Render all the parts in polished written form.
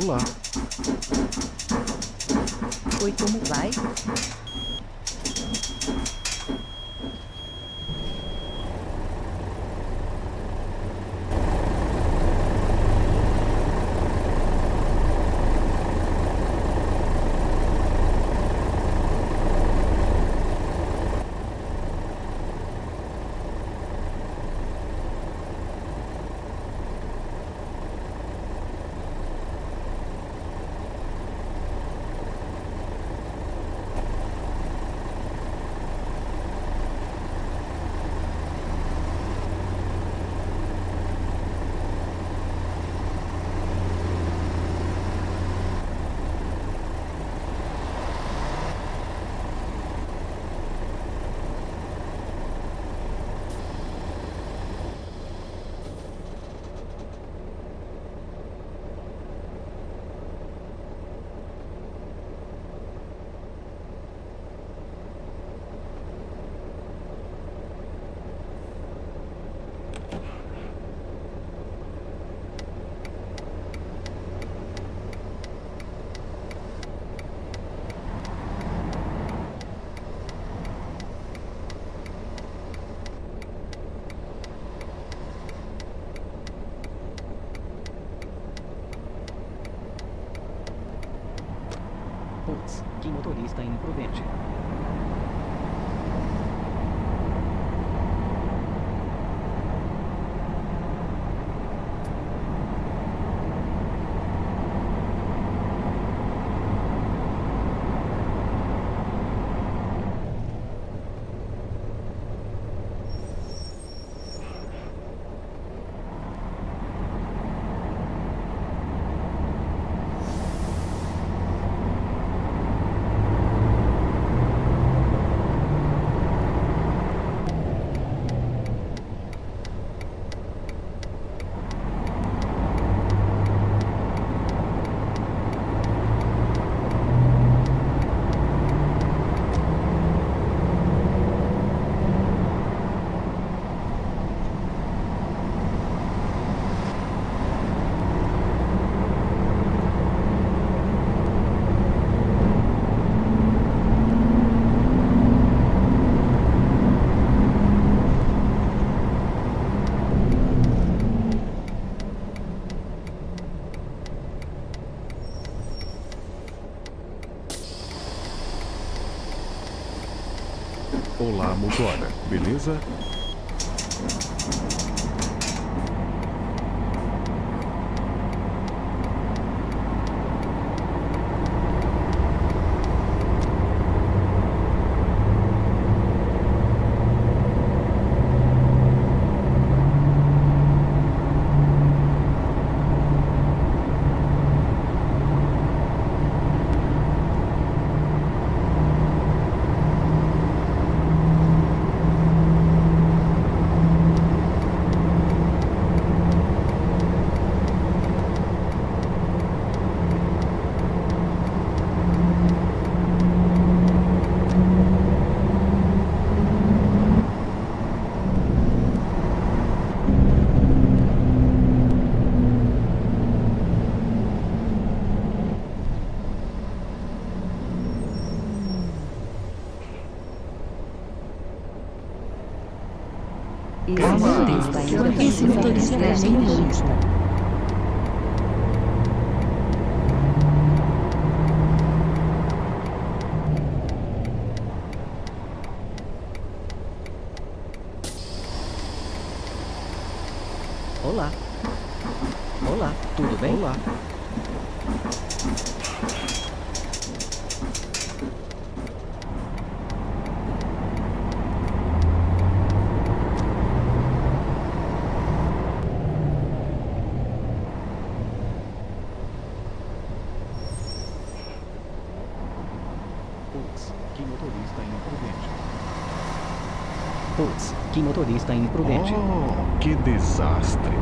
Vou lá. Oi, como vai? Que motorista imprudente. Olá, motora, beleza? Esse motorista é gentilista. Olá. Olá, tudo bem? Olá. Putz, que motorista imprudente. Oh, que desastre.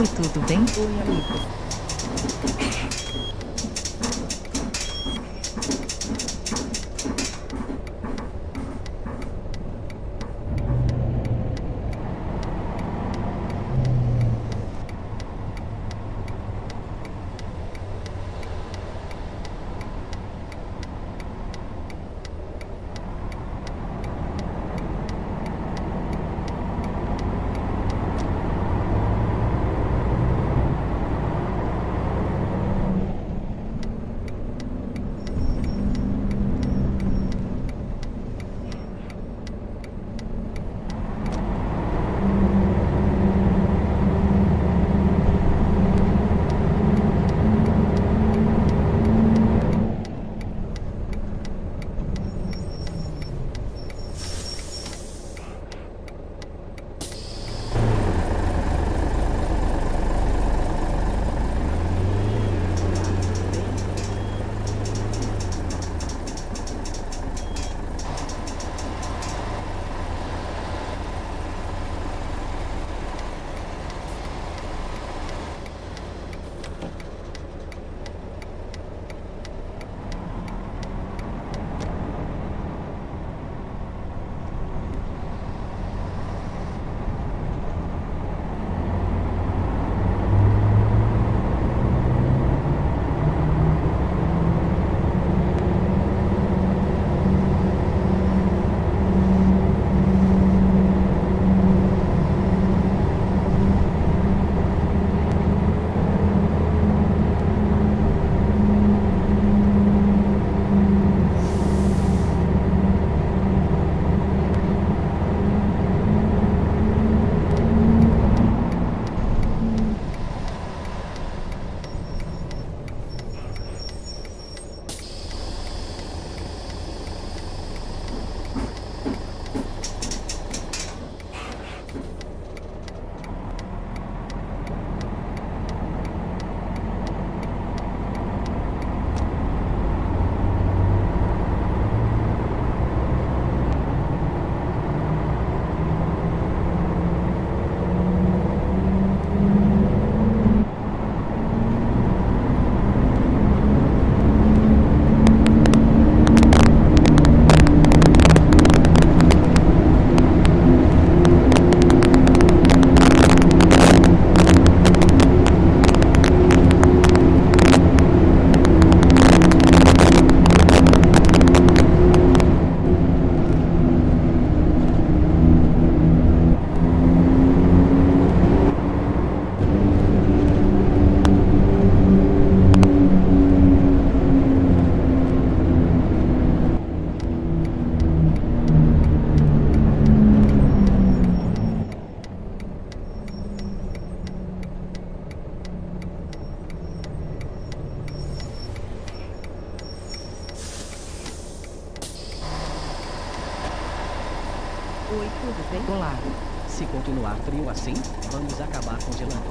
Oi, tudo bem? Olá, se continuar frio assim, vamos acabar congelando.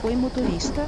foi motorista.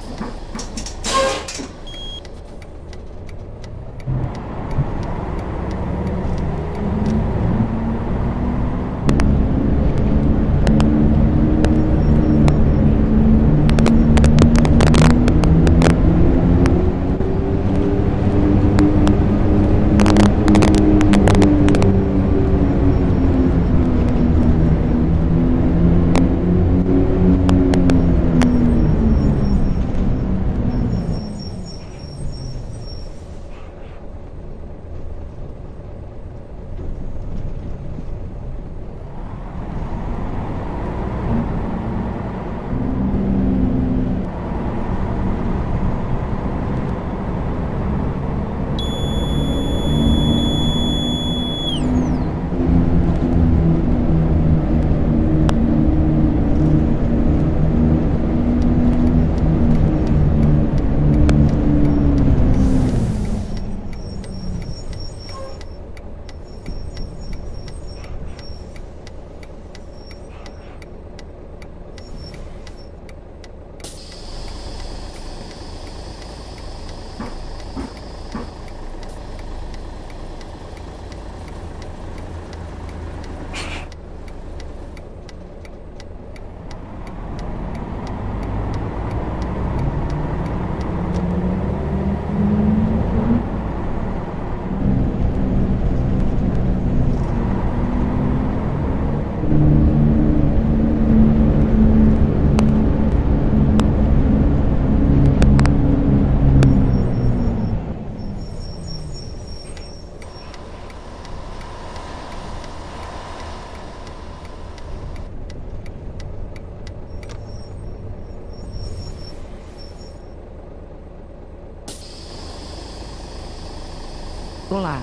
Olá.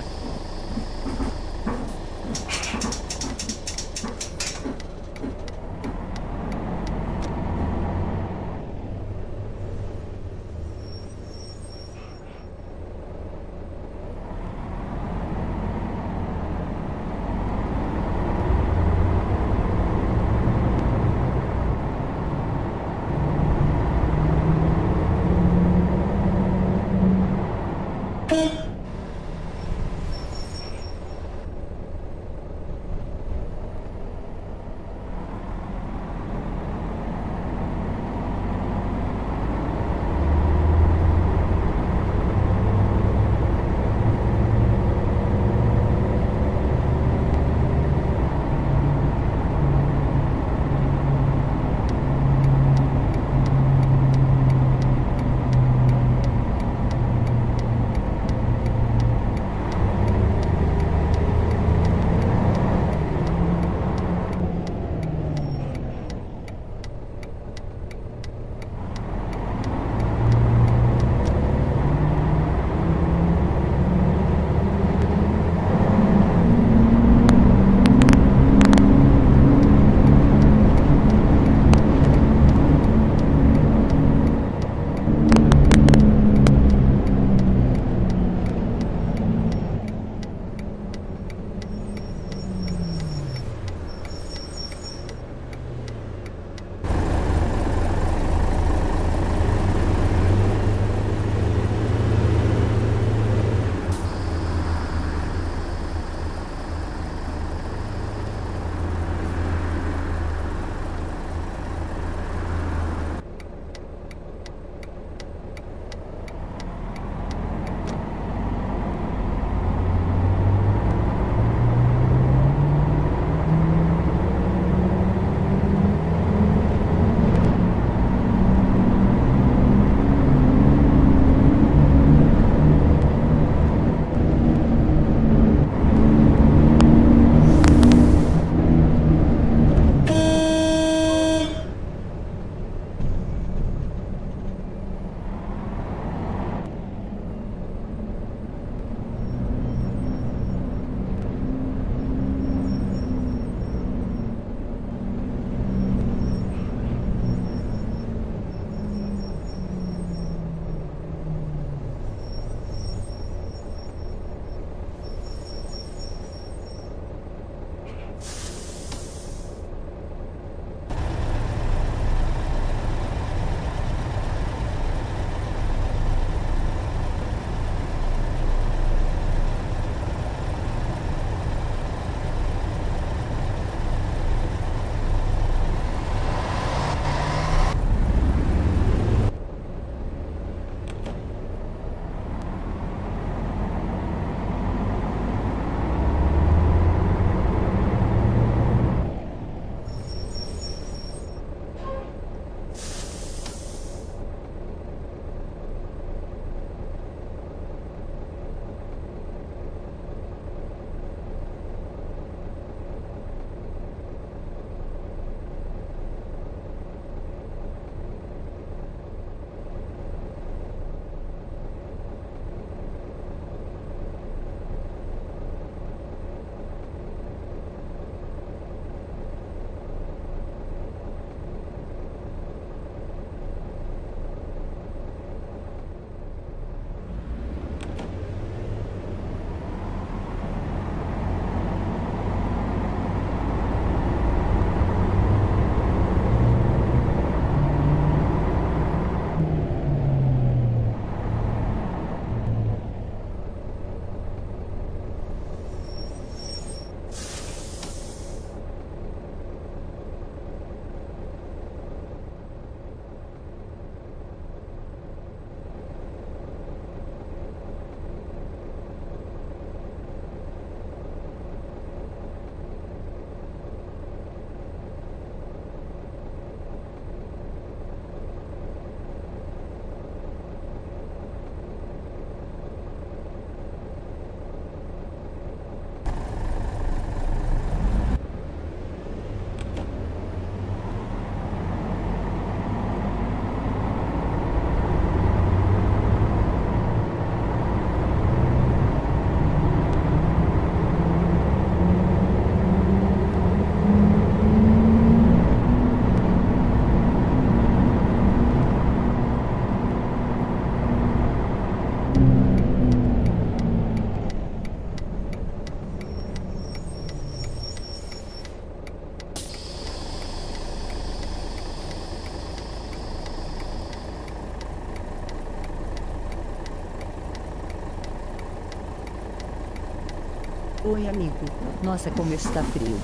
vergonha, amigo. Nossa, como está frio.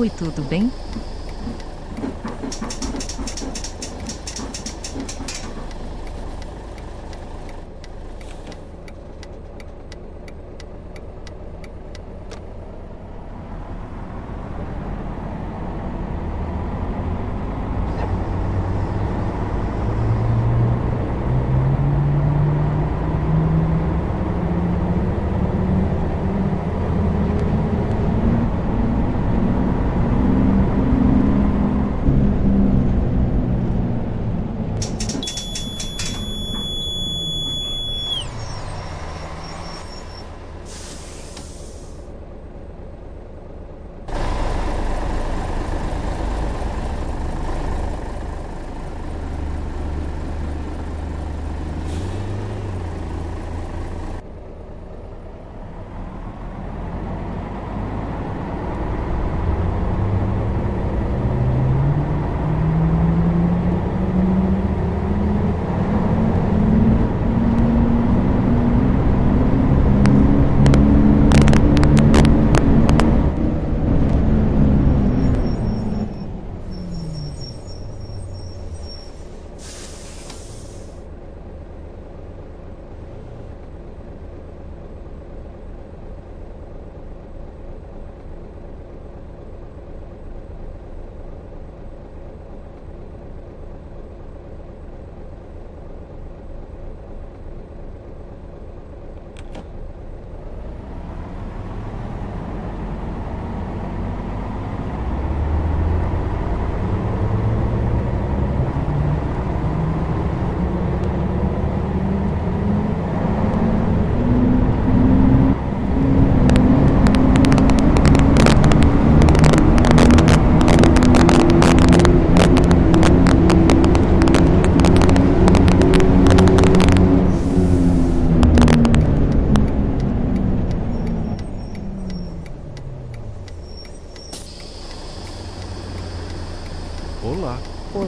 Oi, tudo bem?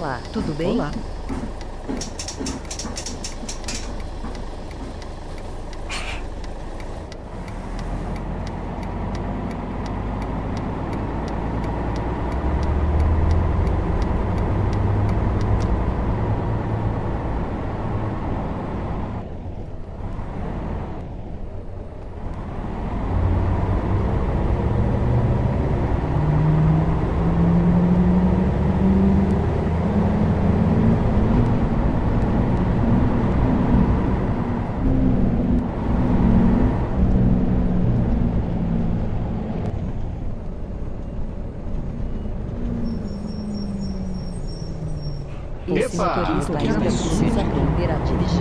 Olá, tudo bem? Olá. Esse motorista ainda precisa aprender a dirigir.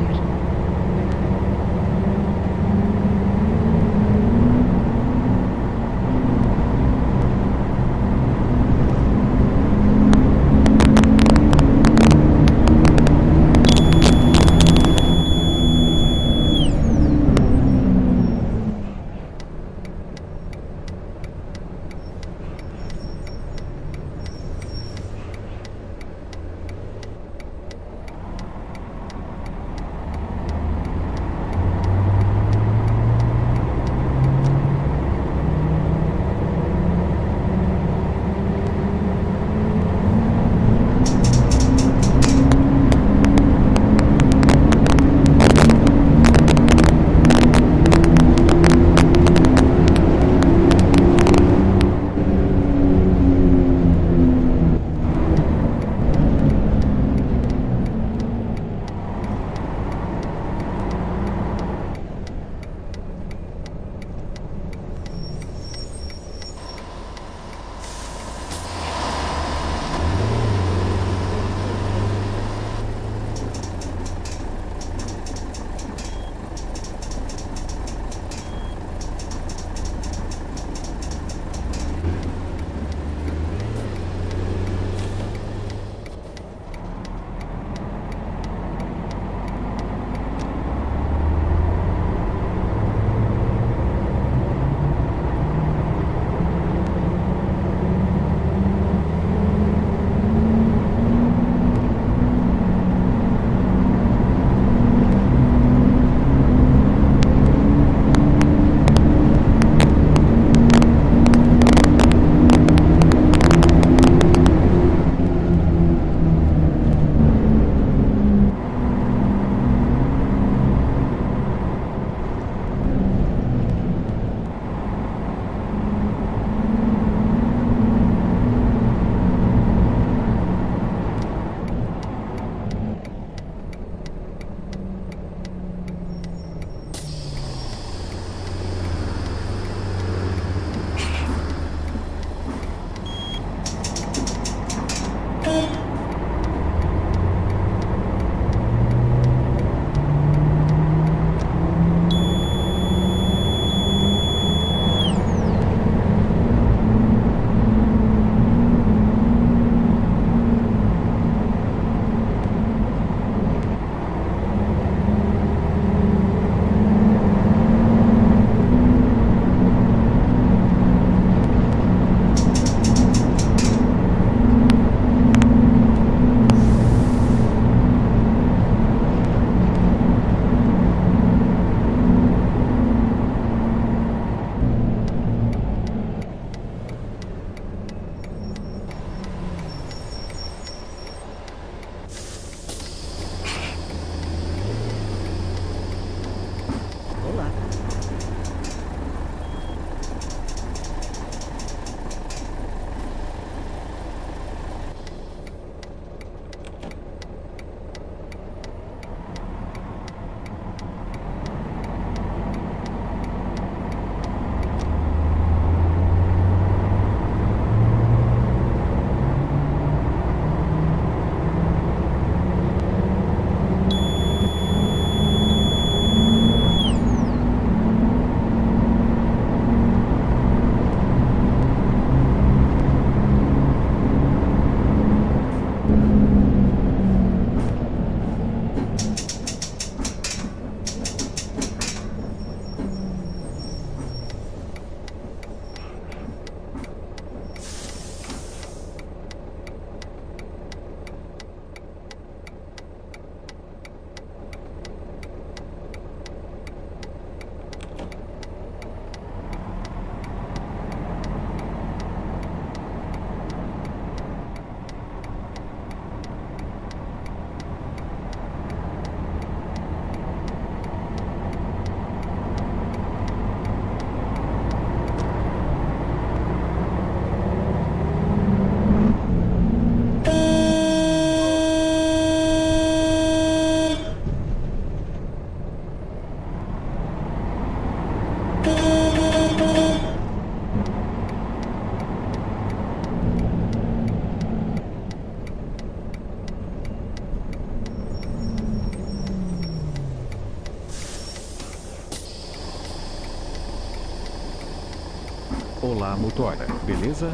Olá, motora, beleza?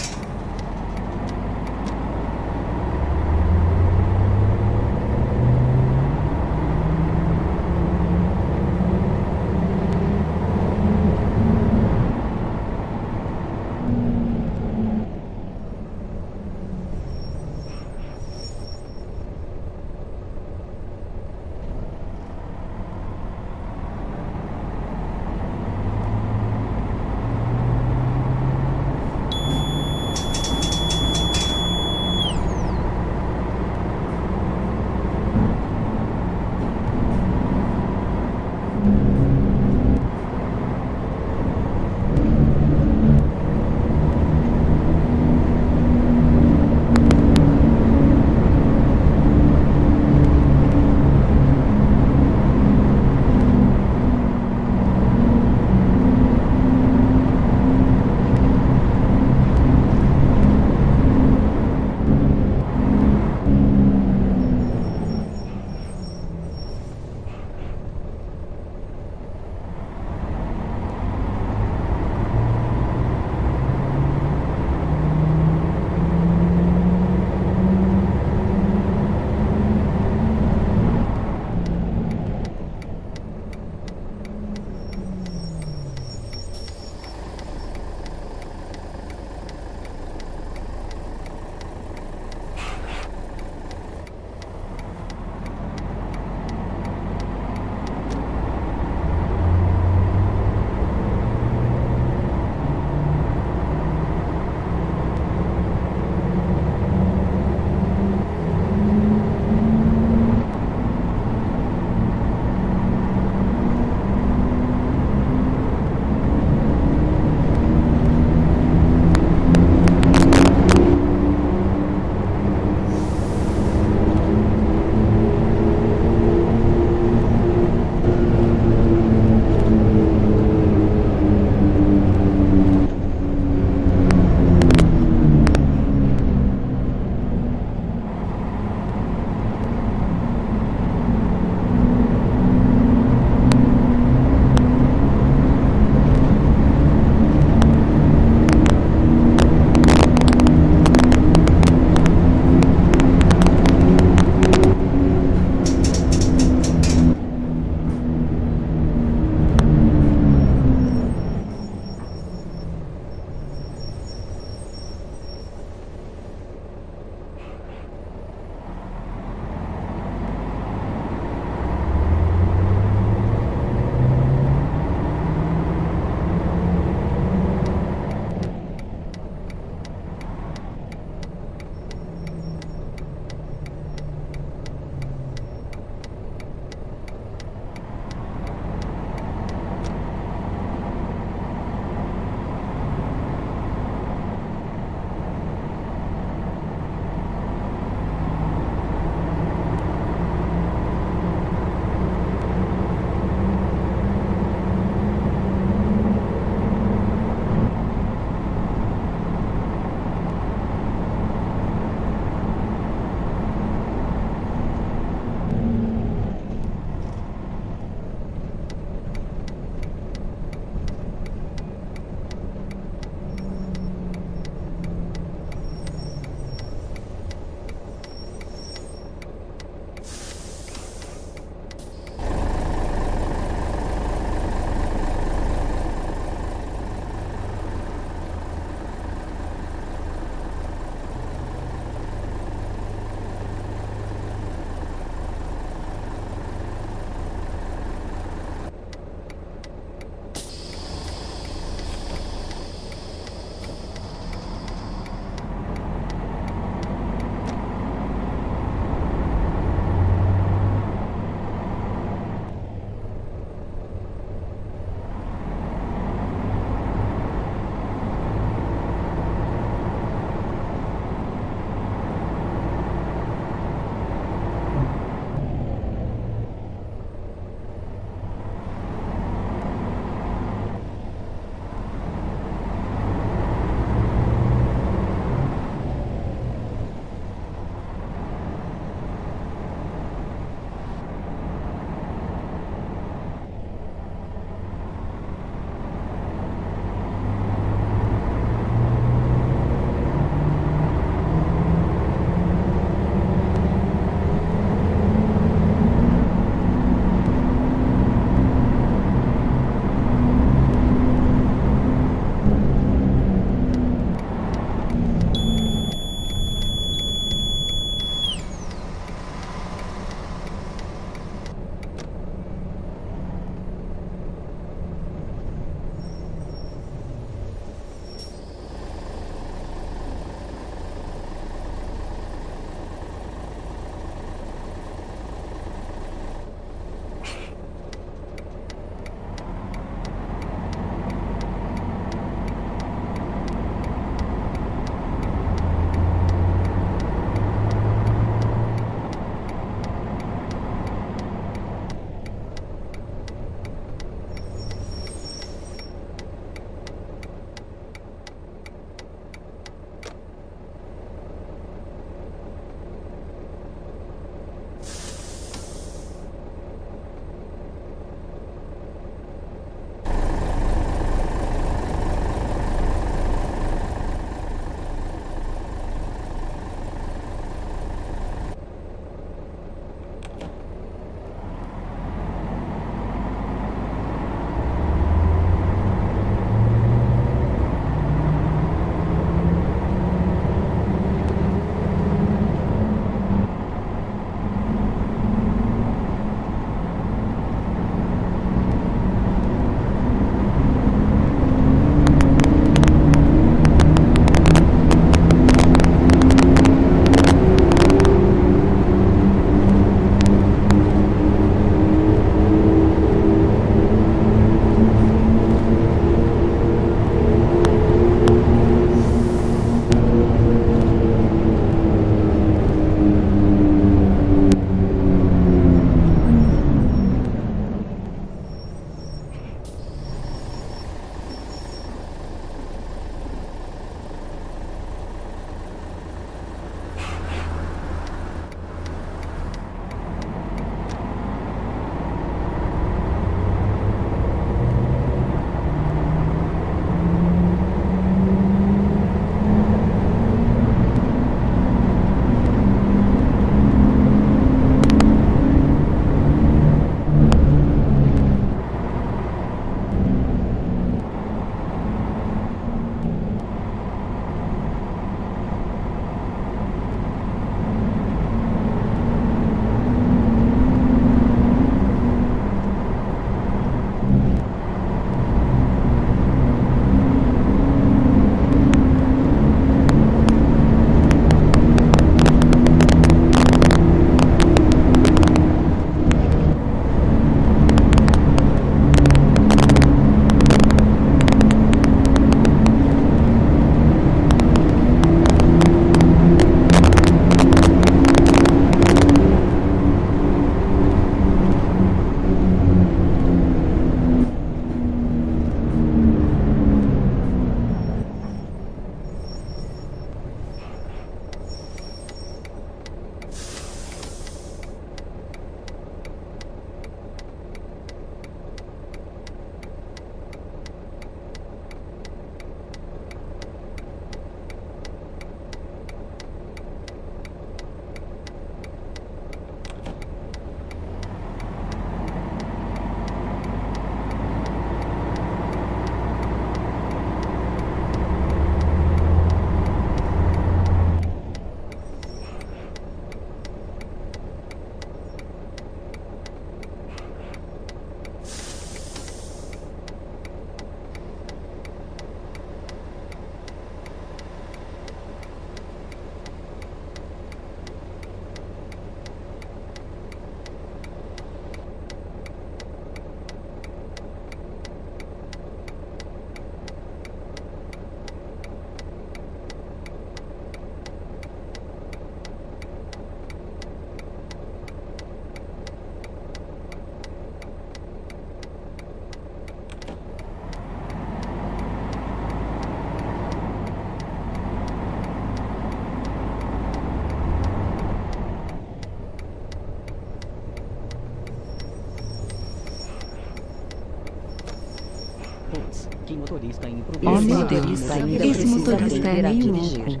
Oh meu Deus, esse motorista é meio louco.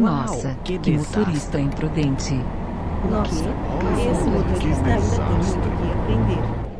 Nossa, que motorista imprudente. Nossa, esse motorista ainda tem o que aprender.